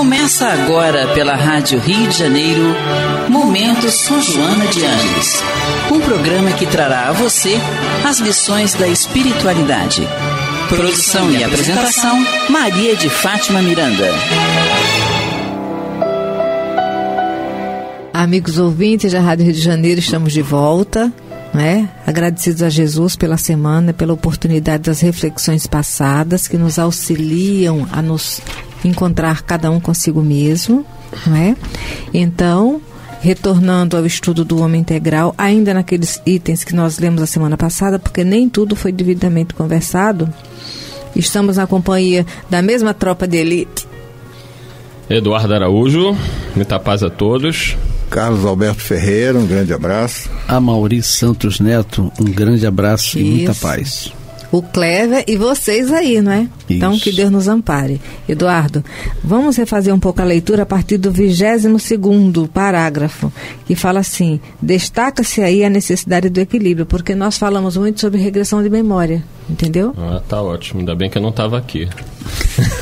Começa agora pela Rádio Rio de Janeiro, Momento São Joana de Ângelis. Um programa que trará a você as lições da espiritualidade. Produção e apresentação, Maria de Fátima Miranda. Amigos ouvintes da Rádio Rio de Janeiro, estamos de volta, né? Agradecidos a Jesus pela semana, pela oportunidade das reflexões passadas que nos auxiliam a nos encontrar cada um consigo mesmo, né? Então, retornando ao estudo do homem integral, ainda naqueles itens que nós lemos a semana passada, porque nem tudo foi devidamente conversado, estamos na companhia da mesma tropa de elite. Eduardo Araújo, muita paz a todos. Carlos Alberto Ferreira, um grande abraço. A Maurício Santos Neto, um grande abraço. Isso. E muita paz. O Clévia e vocês aí, não é? Isso. Então, que Deus nos ampare. Eduardo, vamos refazer um pouco a leitura a partir do 22º parágrafo, que fala assim: destaca-se aí a necessidade do equilíbrio, porque nós falamos muito sobre regressão de memória, entendeu? Ah, tá ótimo. Ainda bem que eu não estava aqui.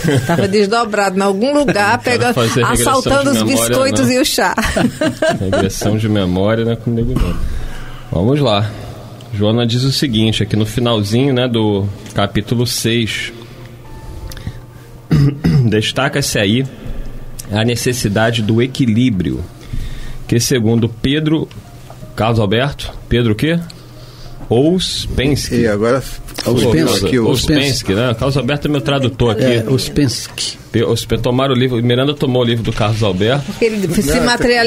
Estava desdobrado em algum lugar, pegando, assaltando os biscoitos, não. E o chá. Regressão de memória, né, comigo não. Vamos lá. Joana diz o seguinte, aqui no finalzinho, né, do capítulo 6. Destaca-se aí a necessidade do equilíbrio, que segundo Pedro... Carlos Alberto? Pedro o quê? Ouspensky. E agora... Ouspensky, né? Carlos Alberto é meu tradutor aqui. É, Ouspensky. Tomaram o livro, Miranda tomou o livro do Carlos Alberto.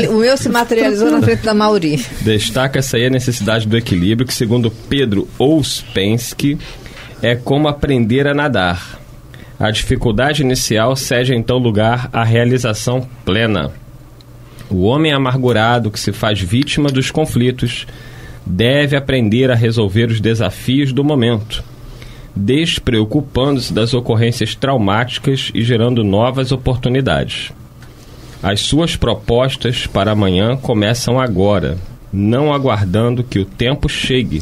O meu se materializou na frente da Mauri. Destaca-se aí a necessidade do equilíbrio, que segundo Pedro Ouspensky, é como aprender a nadar. A dificuldade inicial cede então lugar à realização plena. O homem amargurado que se faz vítima dos conflitos deve aprender a resolver os desafios do momento, despreocupando-se das ocorrências traumáticas e gerando novas oportunidades. As suas propostas para amanhã começam agora, não aguardando que o tempo chegue,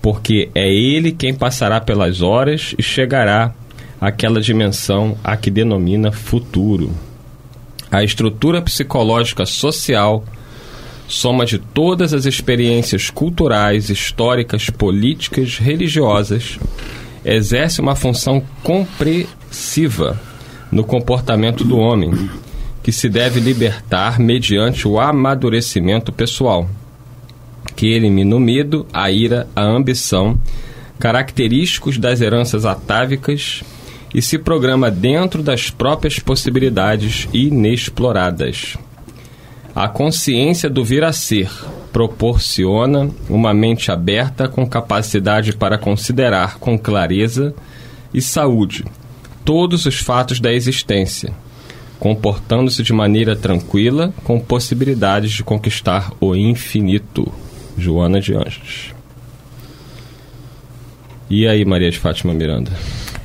porque é ele quem passará pelas horas e chegará àquela dimensão a que denomina futuro. A estrutura psicológica social, soma de todas as experiências culturais, históricas, políticas, religiosas, exerce uma função compressiva no comportamento do homem, que se deve libertar mediante o amadurecimento pessoal, que elimina o medo, a ira, a ambição, característicos das heranças atávicas, e se programa dentro das próprias possibilidades inexploradas. A consciência do vir a ser proporciona uma mente aberta com capacidade para considerar com clareza e saúde todos os fatos da existência, comportando-se de maneira tranquila, com possibilidades de conquistar o infinito. Joana de Ângelis. E aí, Maria de Fátima Miranda?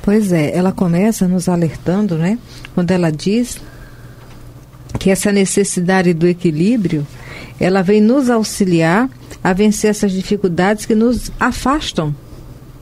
Pois é, ela começa nos alertando, né? Quando ela diz que essa necessidade do equilíbrio, ela vem nos auxiliar a vencer essas dificuldades que nos afastam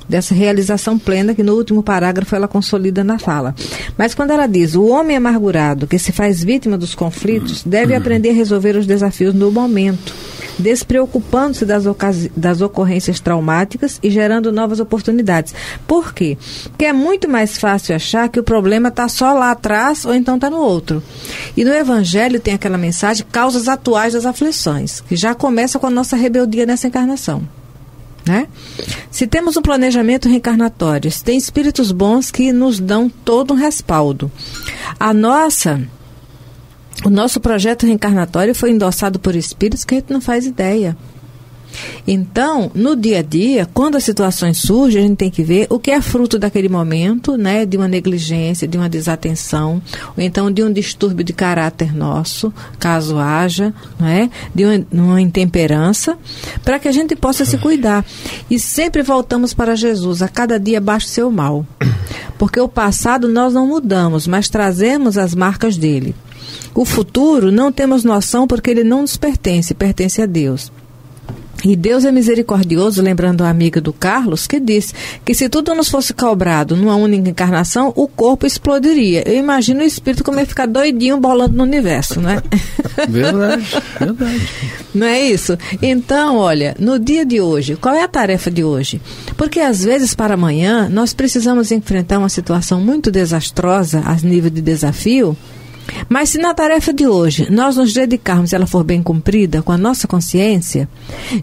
dessa realização plena, que no último parágrafo ela consolida na fala. Mas quando ela diz, o homem amargurado que se faz vítima dos conflitos deve aprender a resolver os desafios no momento, despreocupando-se das ocorrências traumáticas e gerando novas oportunidades. Por quê? Porque é muito mais fácil achar que o problema está só lá atrás ou então está no outro. E no Evangelho tem aquela mensagem, causas atuais das aflições, que já começa com a nossa rebeldia nessa encarnação, né? Se temos um planejamento reencarnatório, tem espíritos bons que nos dão todo um respaldo. O nosso projeto reencarnatório foi endossado por espíritos que a gente não faz ideia. Então, no dia a dia, quando as situações surgem, a gente tem que ver o que é fruto daquele momento, né, de uma negligência, de uma desatenção, ou então de um distúrbio de caráter nosso, caso haja, né, de uma intemperança, para que a gente possa se cuidar. E sempre voltamos para Jesus, a cada dia basta o seu mal. Porque o passado nós não mudamos, mas trazemos as marcas dele. O futuro não temos noção porque ele não nos pertence, pertence a Deus. E Deus é misericordioso, lembrando a amiga do Carlos, que disse que se tudo nos fosse cobrado numa única encarnação, o corpo explodiria. Eu imagino o espírito como ia ficar doidinho bolando no universo, né? Verdade, verdade. Não é isso? Então, olha, no dia de hoje, qual é a tarefa de hoje? Porque às vezes para amanhã nós precisamos enfrentar uma situação muito desastrosa a nível de desafio. Mas se na tarefa de hoje nós nos dedicarmos e ela for bem cumprida com a nossa consciência,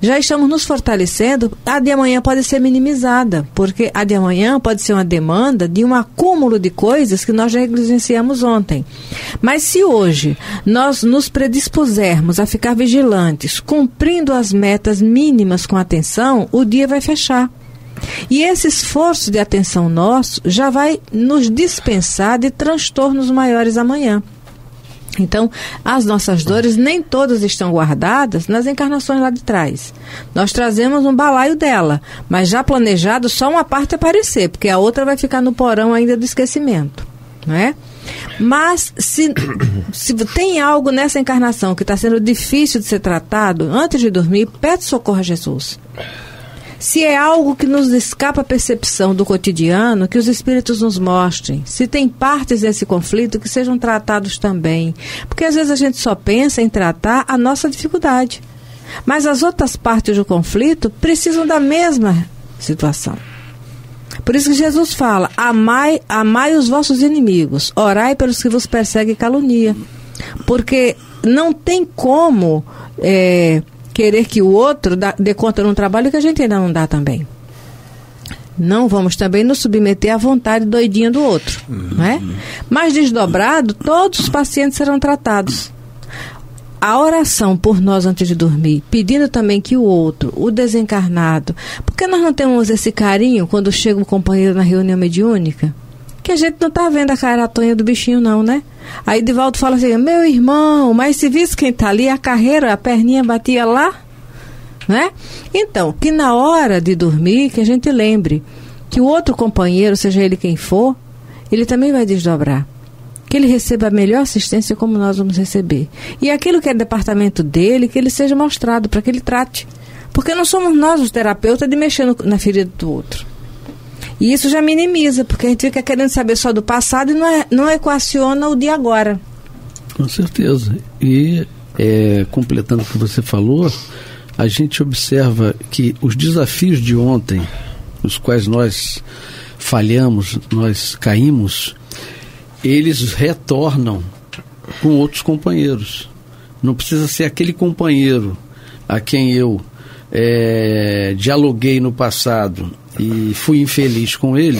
já estamos nos fortalecendo, a de amanhã pode ser minimizada, porque a de amanhã pode ser uma demanda de um acúmulo de coisas que nós já negligenciamos ontem. Mas se hoje nós nos predispusermos a ficar vigilantes, cumprindo as metas mínimas com atenção, o dia vai fechar. E esse esforço de atenção nosso já vai nos dispensar de transtornos maiores amanhã. Então, as nossas dores nem todas estão guardadas nas encarnações lá de trás. Nós trazemos um balaio dela, mas já planejado só uma parte aparecer, porque a outra vai ficar no porão ainda do esquecimento, não é? Mas se tem algo nessa encarnação que está sendo difícil de ser tratado, antes de dormir, pede socorro a Jesus. Se é algo que nos escapa a percepção do cotidiano, que os espíritos nos mostrem. Se tem partes desse conflito, que sejam tratados também. Porque às vezes a gente só pensa em tratar a nossa dificuldade. Mas as outras partes do conflito precisam da mesma situação. Por isso que Jesus fala, amai os vossos inimigos, orai pelos que vos perseguem e caluniam. Porque não tem como... querer que o outro dê conta num trabalho que a gente ainda não dá também. Não vamos também nos submeter à vontade doidinha do outro, né? Mas desdobrado, todos os pacientes serão tratados. A oração por nós antes de dormir, pedindo também que o outro, o desencarnado... Porque nós não temos esse carinho quando chega um companheiro na reunião mediúnica? Que a gente não está vendo a caratonha do bichinho não, né? Aí Divaldo fala assim, meu irmão, mas se visse quem está ali, a carreira, a perninha batia lá, né? Então, que na hora de dormir, que a gente lembre que o outro companheiro, seja ele quem for, ele também vai desdobrar. Que ele receba a melhor assistência como nós vamos receber. E aquilo que é departamento dele, que ele seja mostrado para que ele trate. Porque não somos nós os terapeutas de mexer na ferida do outro. E isso já minimiza, porque a gente fica querendo saber só do passado e não equaciona o de agora. Com certeza. E, completando o que você falou, a gente observa que os desafios de ontem, nos quais nós falhamos, nós caímos, eles retornam com outros companheiros. Não precisa ser aquele companheiro a quem eu dialoguei no passado e fui infeliz com ele,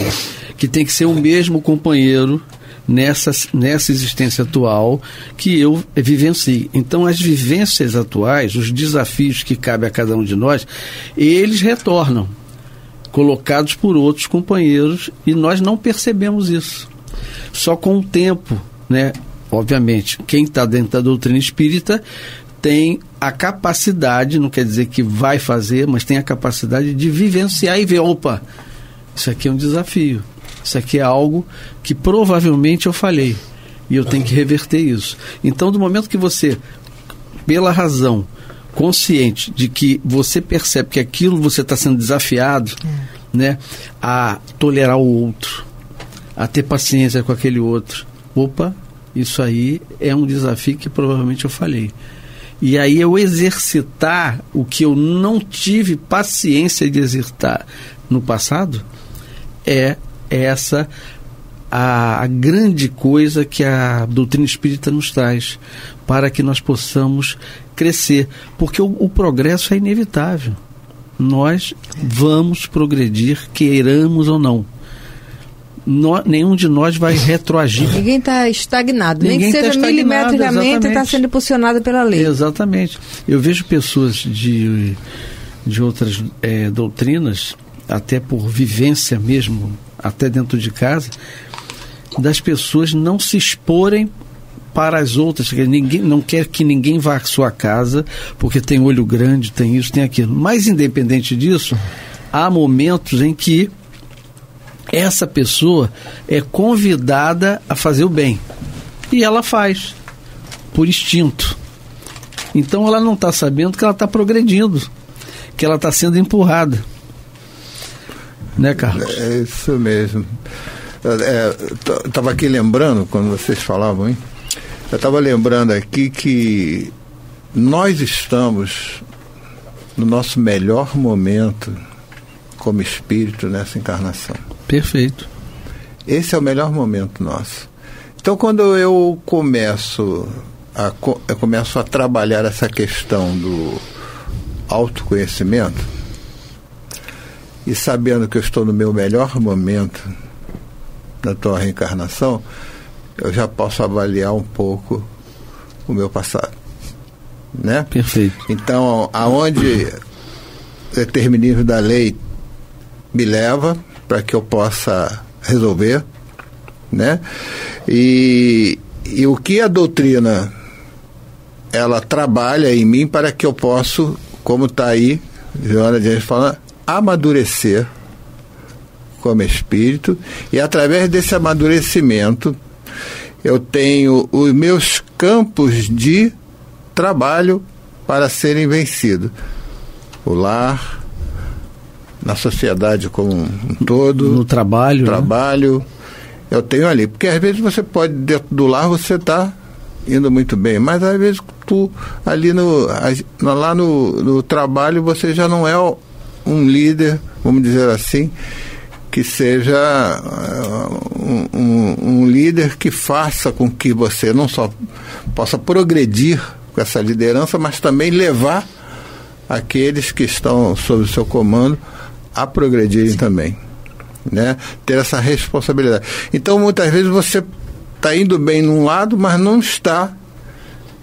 que tem que ser o mesmo companheiro nessa existência atual que eu vivenciei. Então, as vivências atuais, os desafios que cabem a cada um de nós, eles retornam, colocados por outros companheiros, e nós não percebemos isso. Só com o tempo, né? Obviamente, quem está dentro da doutrina espírita tem a capacidade, não quer dizer que vai fazer, mas tem a capacidade de vivenciar e ver, opa, isso aqui é um desafio, isso aqui é algo que provavelmente eu falhei e eu tenho que reverter isso. Então, do momento que você, pela razão consciente de que você percebe que aquilo você está sendo desafiado, né, a tolerar o outro, a ter paciência com aquele outro, opa, isso aí é um desafio que provavelmente eu falhei. E aí eu exercitar o que eu não tive paciência de exercitar no passado, é essa a grande coisa que a doutrina espírita nos traz, para que nós possamos crescer. Porque o progresso é inevitável. Nós vamos progredir, queiramos ou não. Nenhum de nós vai retroagir. Ninguém está estagnado. Ninguém, nem que seja milimetricamente, está sendo impulsionado pela lei. Exatamente. Eu vejo pessoas de outras doutrinas, até por vivência mesmo, até dentro de casa, das pessoas não se exporem para as outras. Ninguém, não quer que ninguém vá à sua casa, porque tem olho grande, tem isso, tem aquilo. Mas, independente disso, há momentos em que essa pessoa é convidada a fazer o bem. E ela faz, por instinto. Então ela não está sabendo que ela está progredindo. que ela está sendo empurrada. Né, Carlos? É isso mesmo. Eu estava aqui lembrando, quando vocês falavam, hein? Eu estava lembrando aqui que nós estamos no nosso melhor momento como espírito nessa encarnação. Perfeito. Esse é o melhor momento nosso. Então, quando eu começo a trabalhar essa questão do autoconhecimento, e sabendo que eu estou no meu melhor momento da tua reencarnação, eu já posso avaliar um pouco o meu passado, né? Perfeito. Então, aonde o determinismo da lei me leva para que eu possa resolver, né? E o que a doutrina ela trabalha em mim para que eu possa, como está aí Joana de Ângelis falando, amadurecer como espírito, e através desse amadurecimento eu tenho os meus campos de trabalho para serem vencidos. O lar, na sociedade como um todo, no trabalho, né? Eu tenho ali, porque às vezes você pode, dentro do lar você está indo muito bem, mas às vezes tu ali no trabalho você já não é um líder, vamos dizer assim, que seja um líder que faça com que você não só possa progredir com essa liderança, mas também levar aqueles que estão sob o seu comando a progredirem também, né? Ter essa responsabilidade. Então, muitas vezes você está indo bem num lado, mas não está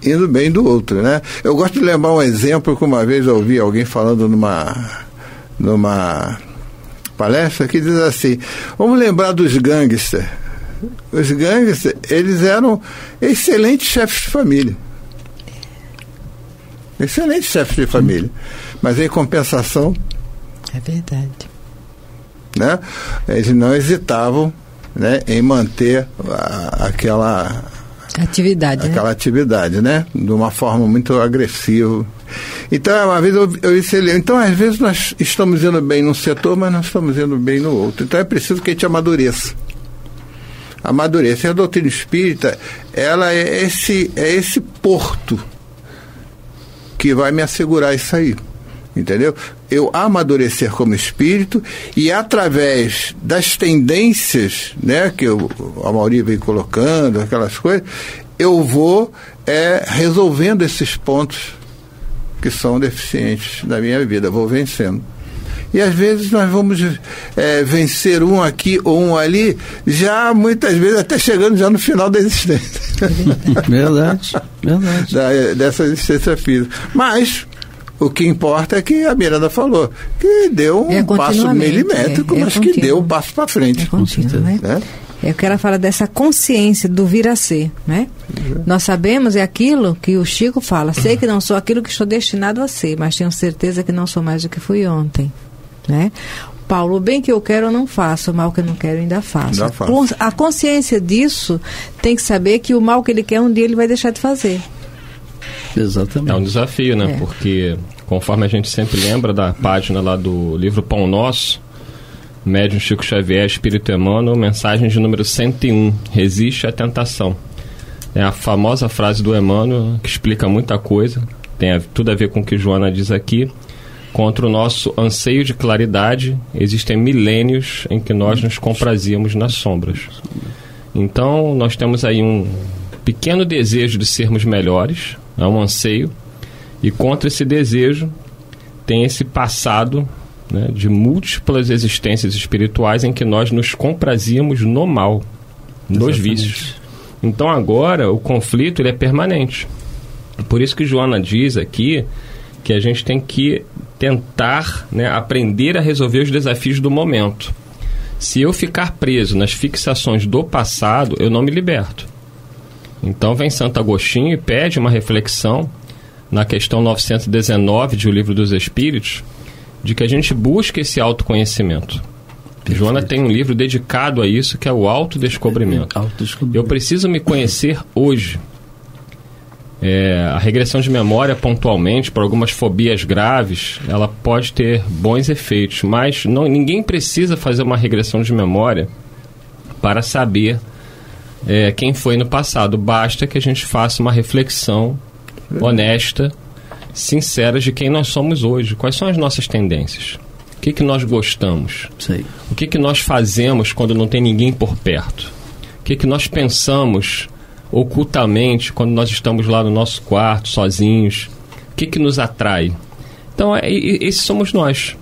indo bem do outro, né? Eu gosto de lembrar um exemplo que uma vez eu ouvi alguém falando numa palestra, que diz assim: vamos lembrar dos gangsters. Os gangsters, eles eram excelentes chefes de família. Excelentes chefes de família. Mas em compensação... É verdade. Né, eles não hesitavam, né, em manter aquela atividade, né? De uma forma muito agressiva. Então, uma vez eu disse, então às vezes nós estamos indo bem num setor, mas não estamos indo bem no outro. Então é preciso que a gente amadureça. E a doutrina espírita, ela é esse porto que vai me assegurar isso aí, entendeu? Eu amadurecer como espírito, e através das tendências, né, que a Mauri vem colocando, aquelas coisas, eu vou resolvendo esses pontos que são deficientes da minha vida, vou vencendo. E às vezes nós vamos vencer um aqui ou um ali, já muitas vezes até chegando já no final da existência. Verdade. Dessa existência física. Mas o que importa é que a Miranda falou, que deu um passo milimétrico, mas que deu um passo para frente. Né? É que ela fala dessa consciência do vir a ser, né? Uhum. Nós sabemos, é aquilo que o Chico fala, sei que não sou aquilo que estou destinado a ser, mas tenho certeza que não sou mais do que fui ontem, né? Paulo, o bem que eu quero eu não faço, o mal que eu não quero eu ainda faço. A consciência disso tem que saber que o mal que ele quer um dia ele vai deixar de fazer. Exatamente. É um desafio, né? É. Porque, conforme a gente sempre lembra da página lá do livro Pão Nosso, médium Chico Xavier, Espírito Emmanuel, mensagem de número 101, resiste à tentação. É a famosa frase do Emmanuel, que explica muita coisa, tem tudo a ver com o que Joana diz aqui. Contra o nosso anseio de claridade, existem milênios em que nós nos comprazíamos nas sombras. Então, nós temos aí um pequeno desejo de sermos melhores, é um anseio, e contra esse desejo tem esse passado, né, de múltiplas existências espirituais em que nós nos comprazíamos no mal, nos vícios. Então agora o conflito ele é permanente. Por isso que Joana diz aqui que a gente tem que tentar, né, aprender a resolver os desafios do momento. Se eu ficar preso nas fixações do passado, eu não me liberto. Então vem Santo Agostinho e pede uma reflexão na questão 919 de O Livro dos Espíritos, de que a gente busque esse autoconhecimento. Perfeito. Joana tem um livro dedicado a isso, que é o autodescobrimento. Eu preciso me conhecer hoje. a regressão de memória pontualmente, por algumas fobias graves, ela pode ter bons efeitos, mas ninguém precisa fazer uma regressão de memória para saber quem foi no passado. Basta que a gente faça uma reflexão honesta, sincera, de quem nós somos hoje, quais são as nossas tendências, o que nós gostamos, sim, o que nós fazemos quando não tem ninguém por perto, o que nós pensamos ocultamente quando nós estamos lá no nosso quarto, sozinhos, o que nos atrai. Então, esses somos nós.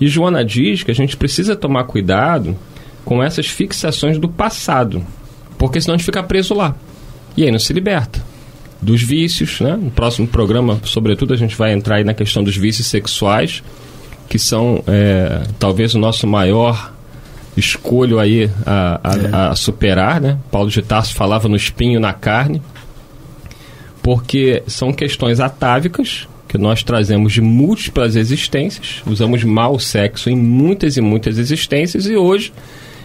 E Joana diz que a gente precisa tomar cuidado com essas fixações do passado, porque senão a gente fica preso lá, e aí não se liberta dos vícios, né? No próximo programa, sobretudo, a gente vai entrar aí na questão dos vícios sexuais, que são talvez o nosso maior escolho aí a superar, né? Paulo de Tarso falava no espinho na carne, porque são questões atávicas que nós trazemos de múltiplas existências, usamos mal o sexo em muitas e muitas existências, e hoje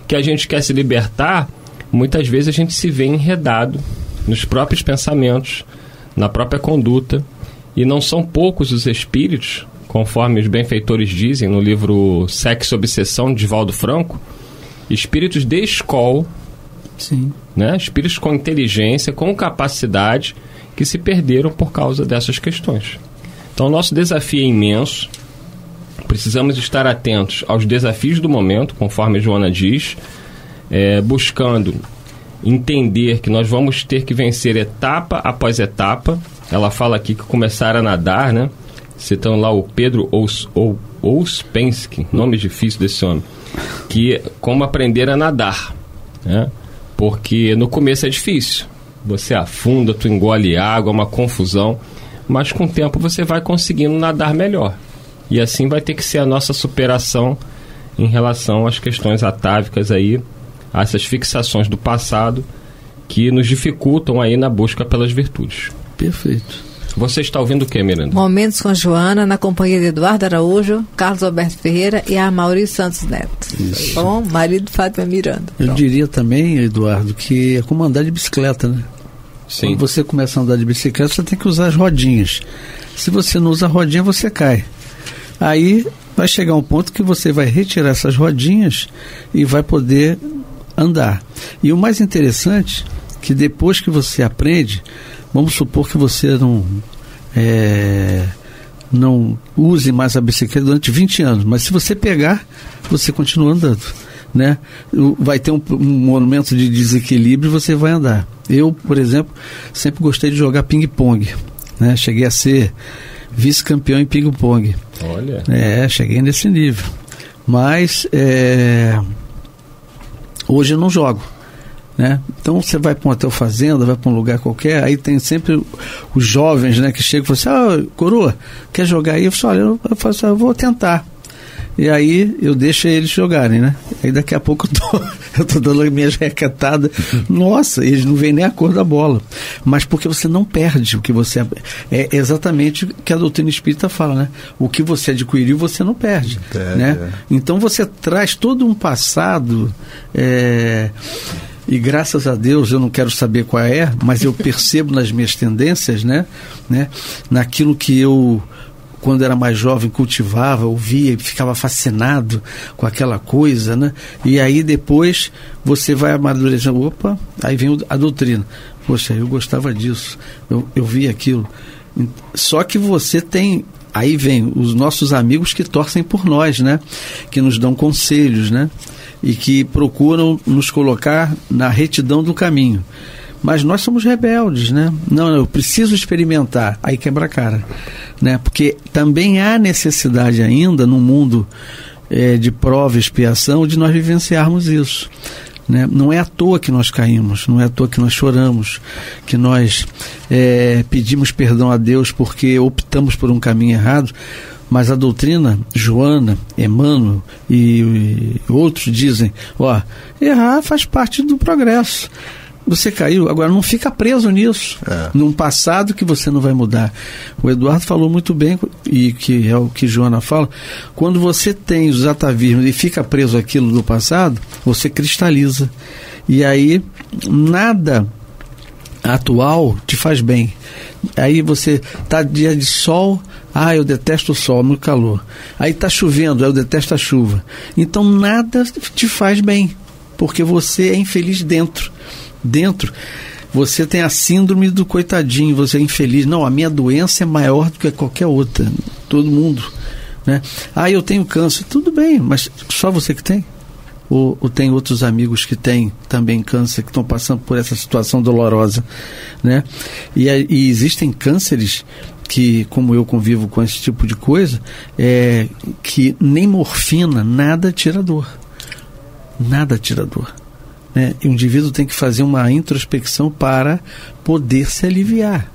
que a gente quer se libertar, muitas vezes a gente se vê enredado nos próprios pensamentos, na própria conduta, e não são poucos os espíritos, conforme os benfeitores dizem no livro Sexo e Obsessão, de Valdo Franco, espíritos de escola, sim, né? Espíritos com inteligência, com capacidade, que se perderam por causa dessas questões. Então, o nosso desafio é imenso, precisamos estar atentos aos desafios do momento, conforme a Joana diz, buscando entender que nós vamos ter que vencer etapa após etapa. Ela fala aqui que começaram a nadar, né? Citando lá o Pedro Ouspensky, nome difícil desse homem, que como aprender a nadar, né? Porque no começo é difícil, você afunda, tu engole água, é uma confusão, mas com o tempo você vai conseguindo nadar melhor, e assim vai ter que ser a nossa superação em relação às questões atávicas aí, a essas fixações do passado que nos dificultam aí na busca pelas virtudes. Perfeito. Você está ouvindo o que, Miranda? Momentos com Joana, na companhia de Eduardo Araújo, Carlos Alberto Ferreira e a Maurício Santos Neto. Isso. Bom, Maria de Fátima Miranda. Eu diria também, Eduardo, que é como andar de bicicleta, né? Sim. Quando você começa a andar de bicicleta, você tem que usar as rodinhas. Se você não usa a rodinha, você cai. Aí vai chegar um ponto que você vai retirar essas rodinhas e vai poder andar. E o mais interessante, que depois que você aprende, vamos supor que você não use mais a bicicleta durante 20 anos, mas se você pegar, você continua andando, né? Vai ter um momento de desequilíbrio e você vai andar. Eu, por exemplo, sempre gostei de jogar ping-pong, né? Cheguei a ser vice-campeão em ping-pong. Olha. Cheguei nesse nível. Mas hoje eu não jogo, né? Então você vai para um hotel fazenda, vai para um lugar qualquer, aí tem sempre os jovens, né, que chegam e falam assim: coroa, quer jogar aí? Eu falo: olha, eu faço, eu vou tentar. E aí eu deixo eles jogarem, né? Aí daqui a pouco eu tô dando as minhas requetadas. Nossa, eles não veem nem a cor da bola. Mas porque você não perde o que você... É exatamente o que a doutrina espírita fala, né? O que você adquiriu, você não perde, né? Então você traz todo um passado... E graças a Deus, eu não quero saber qual é, mas eu percebo nas minhas tendências, né? Naquilo que eu, quando era mais jovem, cultivava, ouvia e ficava fascinado com aquela coisa, né? E aí depois você vai amadurecendo, opa, aí vem a doutrina. Poxa, eu gostava disso, eu vi aquilo. Só que você tem... Aí vem os nossos amigos que torcem por nós, né? Que nos dão conselhos, né? E que procuram nos colocar na retidão do caminho. Mas nós somos rebeldes, né? Não, eu preciso experimentar. Aí quebra a cara, né? Porque também há necessidade ainda, no mundo de prova e expiação, de nós vivenciarmos isso, né? Não é à toa que nós caímos, não é à toa que nós choramos, que nós pedimos perdão a Deus porque optamos por um caminho errado. Mas a doutrina, Joana, Emmanuel e outros dizem: ó, errar faz parte do progresso. Você caiu, agora não fica preso nisso, num passado que você não vai mudar. O Eduardo falou muito bem, e que é o que Joana fala: quando você tem os atavismos e fica preso àquilo do passado, você cristaliza. E aí nada atual te faz bem. Aí você está dia de sol, ah, eu detesto o sol, no calor. Aí está chovendo, eu detesto a chuva. Então nada te faz bem, porque você é infeliz dentro. Dentro, você tem a síndrome do coitadinho, você é infeliz. Não, a minha doença é maior do que qualquer outra, todo mundo, né? Ah, eu tenho câncer, tudo bem, mas só você que tem? Ou tem outros amigos que têm também câncer, que estão passando por essa situação dolorosa, né? E existem cânceres que, como eu convivo com esse tipo de coisa, que nem morfina, nada tira dor. Nada tira dor, né? E o indivíduo tem que fazer uma introspecção para poder se aliviar.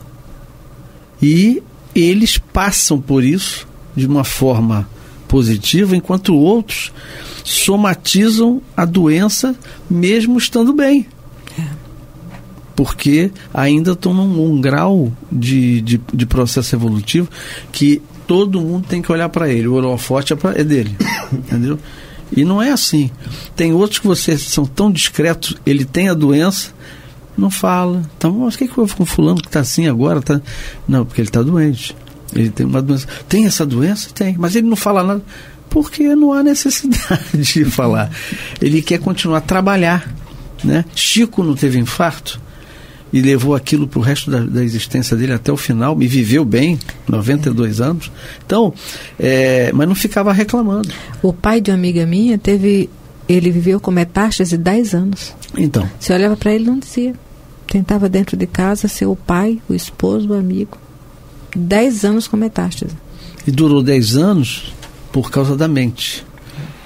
E eles passam por isso de uma forma positiva, enquanto outros somatizam a doença mesmo estando bem, porque ainda estão num grau de processo evolutivo que todo mundo tem que olhar para ele, o holofote é dele, entendeu? E não é assim. Tem outros que vocês são tão discretos, ele tem a doença, não fala. Então, mas o que houve com fulano que está assim agora? Tá... Não, porque ele está doente. Ele tem uma doença. Tem essa doença? Tem. Mas ele não fala nada. Porque não há necessidade de falar. Ele quer continuar a trabalhar, né? Chico não teve infarto e levou aquilo para o resto da existência dele até o final. Me viveu bem, 92 anos. Então, mas não ficava reclamando. O pai de uma amiga minha teve... Ele viveu com metástase 10 anos. Então. Você olhava para ele, não dizia. Tentava dentro de casa ser o pai, o esposo, o amigo. 10 anos com metástase. E durou 10 anos por causa da mente,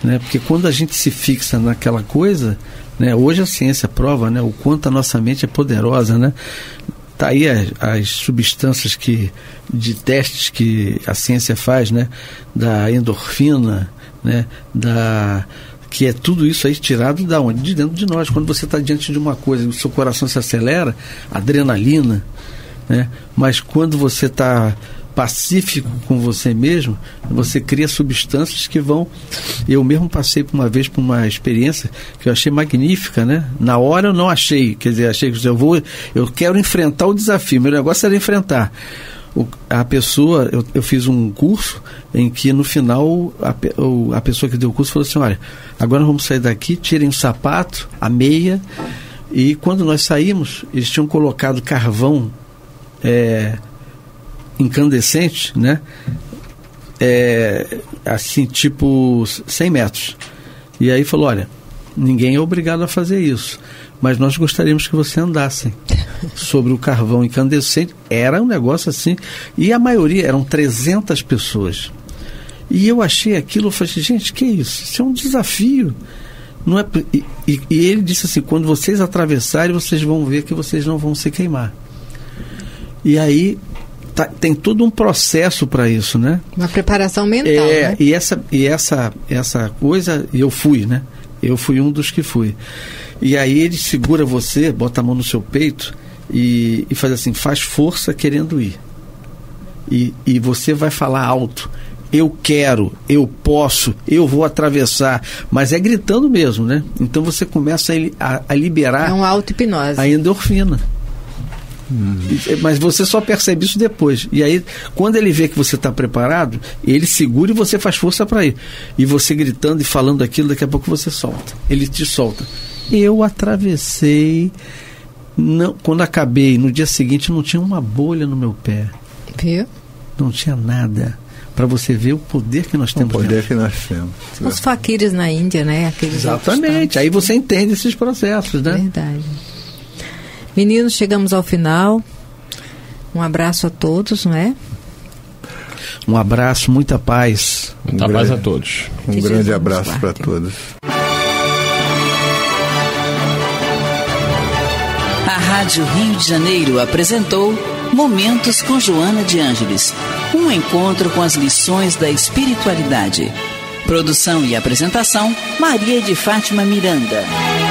né? Porque quando a gente se fixa naquela coisa, né? Hoje a ciência prova, né, o quanto a nossa mente é poderosa, né? Tá aí as substâncias de testes que a ciência faz, né? Da endorfina, né? Que é tudo isso aí tirado da onde? De dentro de nós. Quando você está diante de uma coisa, o seu coração se acelera, adrenalina, né? Mas quando você está pacífico com você mesmo, você cria substâncias que vão... Eu mesmo passei por uma vez por uma experiência que eu achei magnífica, né? Na hora eu não achei, quer dizer, achei que eu quero enfrentar o desafio, meu negócio era enfrentar. A pessoa, eu fiz um curso em que no final a pessoa que deu o curso falou assim: olha, agora vamos sair daqui, tirem o sapato, a meia. E quando nós saímos, eles tinham colocado carvão incandescente, né? Assim, tipo 100 metros. E aí falou: olha, ninguém é obrigado a fazer isso, mas nós gostaríamos que você andasse sobre o carvão incandescente. Era um negócio assim. E a maioria, eram 300 pessoas. E eu achei aquilo, eu falei: gente, que isso? Isso é um desafio. Não é... e ele disse assim: quando vocês atravessarem, vocês vão ver que vocês não vão se queimar. E aí tem todo um processo para isso, né? Uma preparação mental, né? E essa coisa, eu fui, né? Eu fui um dos que fui. E aí ele segura você, bota a mão no seu peito e faz assim, faz força querendo ir. E você vai falar alto: eu quero, eu posso, eu vou atravessar. Mas é gritando mesmo, né? Então você começa a liberar... É uma auto-hipnose. A endorfina. Mas você só percebe isso depois. E aí, quando ele vê que você está preparado, ele segura e você faz força para ir. E você gritando e falando aquilo, daqui a pouco você solta. Ele te solta. Eu atravessei. Não, quando acabei, no dia seguinte não tinha uma bolha no meu pé. Viu? Não tinha nada. Para você ver o poder que nós temos. O poder que nós temos. Os faquires na Índia, né? Aqueles... Exatamente. Aí você entende esses processos, né? Verdade. Meninos, chegamos ao final. Um abraço a todos, não é? Um abraço, muita paz. Muita paz a todos. Um grande abraço para todos. A Rádio Rio de Janeiro apresentou Momentos com Joanna de Ângelis. Um encontro com as lições da espiritualidade. Produção e apresentação, Maria de Fátima Miranda.